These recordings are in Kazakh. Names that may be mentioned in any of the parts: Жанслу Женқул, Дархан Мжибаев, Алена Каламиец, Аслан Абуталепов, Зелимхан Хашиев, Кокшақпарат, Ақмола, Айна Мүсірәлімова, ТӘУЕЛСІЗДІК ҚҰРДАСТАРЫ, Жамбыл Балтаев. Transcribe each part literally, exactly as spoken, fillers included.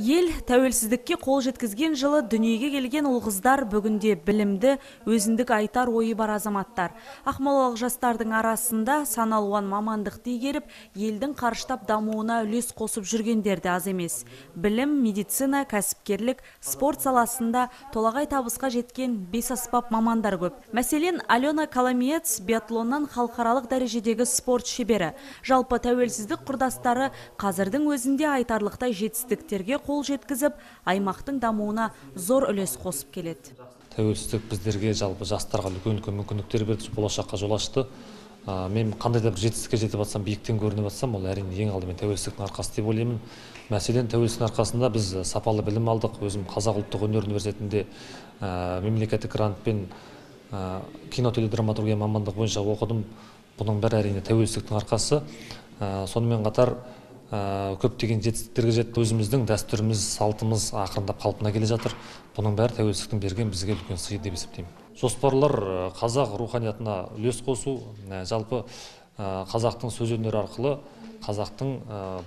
Ел тәуелсіздікке қол жеткізген жылы дүниеге келген ұл-қыздар бүгінде білімді, өзіндік айтар ойы бар азаматтар. Ақмолалық жастардың арасында саналуан мамандықты игеріп, елдің қарыштап дамуына үлес қосып жүргендерді аз емес. Білім, медицина, кәсіпкерлік, спорт саласында толағай табысқа жеткен бес аспап мамандар көп. Мәселен, Алена Каламиец биатлоннан халықаралық дәрежедегі спорт шебері. Жалпы тәуелсіздік құрдастары қазірдің өзінде айтарлықтай жетістіктерге қол жеткізіп, аймақтың дамуына зор үлес қосып келеді. Тәуелсіздік біздерге жалпы жастарға үлкен-үлкен мүмкіндіктер берді, болашаққа жол ашты. Мен қандай да бір жетістікке жетіп атсам, биіктен көрініп атсам, ол әрине ең алдымен тәуелсіздіктің арқасы деп ойлаймын. Мәселен, тәуелсіздіктің арқасында біз сапалы білім алдық. Өзім Қазақ ұлттық өнер университетінде мемлекеттік грантпен кино теледраматургия мамандығы бойынша оқыдым. Бұның бәрі әрине тәуелсіздіктің арқасы. Сонымен қатар көптеген жетістіктерге жетті. Өзіміздің дәстүріміз, салтымыз ақырындап қалпына келе жатыр. Бұның бәрі тәуелсіздіктің берген бізге үлкен сыйы деп есептеймін. Жоспарлар қазақ руханиятына үлес қосу, жалпы қазақтың сөз өнері арқылы қазақтың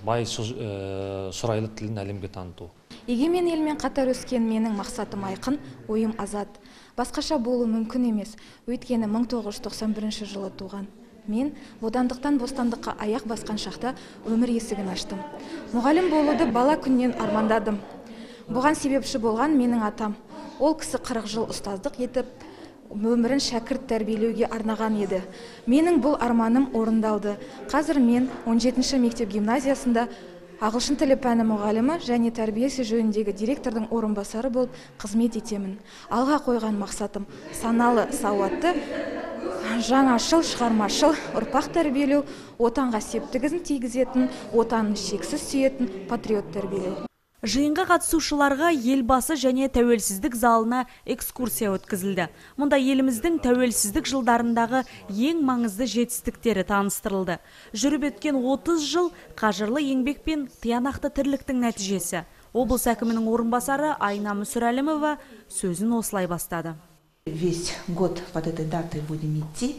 бай шұрайлы тілін әлемге таныту. Егемен елмен қатар өскен менің мақсатым айқын, ойым азат. Басқаша болу мүмкін емес. Өйткені мың тоғыз жүз тоқсан бірінші жылы туған. Мен бодандықтан бостандыққа аяқ басқан шақта өмір есігін аштым. Мұғалім болуды бала күннен армандадым. Бұған себепші болған менің атам. Ол кісі қырық жыл ұстаздық етіп, өмірін шәкірт тәрбиелеуге арнаған еді. Менің бұл арманым орындалды. Қазір мен он жетінші мектеп гимназиясында ағылшын тілі пәні мұғалімі және тәрбиесі жөніндегі директордың орынбасары болып қызмет етемін. Алға қойған мақсатым саналы, сауатты, жаңашыл, шығармашыл, ұрпақ тәрбиелеу, отанға септігін тигізетін, отанын шексіз сүйетін патриот тәрбиелеу. Жиынға қатысушыларға елбасы және тәуелсіздік залына экскурсия өткізілді. Мұнда еліміздің тәуелсіздік жылдарындағы ең маңызды жетістіктері таныстырылды. Жүріп өткен отыз жыл қажырлы еңбек пен тиянақты тірліктің нәтижесі. Облыс әкімінің орынбасары Айна Мүсірәлімова сөзін осылай бастады. Весь год под этой датой будем идти.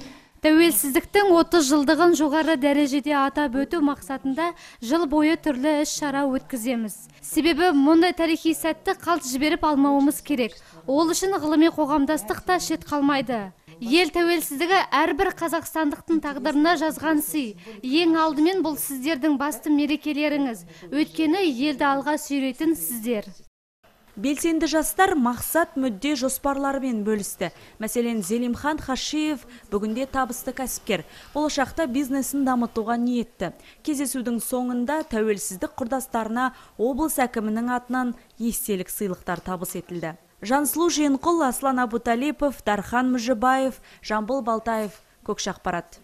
Тәуелсіздіктің отыз жылдығын жоғары дәрежеде атап өту мақсатында жыл бойы түрлі іс-шара өткіземіз. Себебі мұндай тарихи сәтті қалт жіберіп алмауымыз керек. Ол үшін ғылыми қоғамдастық та шет қалмайды. Ел тәуелсіздігі әрбір қазақстандықтың тағдырына жазған сый. Ең алдымен бұл сіздердің басты мерекелеріңіз. Өйткені елді алға сүйрейтін сіздер. Белсенді жастар мақсат мүдде жоспарларымен бөлісті. Мәселен, Зелимхан Хашиев бүгінде табысты кәсіпкер. Болашақта бизнесін дамытуға ниетті. Кездесудің соңында тәуелсіздік құрдастарына облыс әкімінің атынан естелік сыйлықтар табыс етілді. Жанслу Женқул, Аслан Абуталепов, Дархан Мжибаев, Жамбыл Балтаев, Кокшақпарат.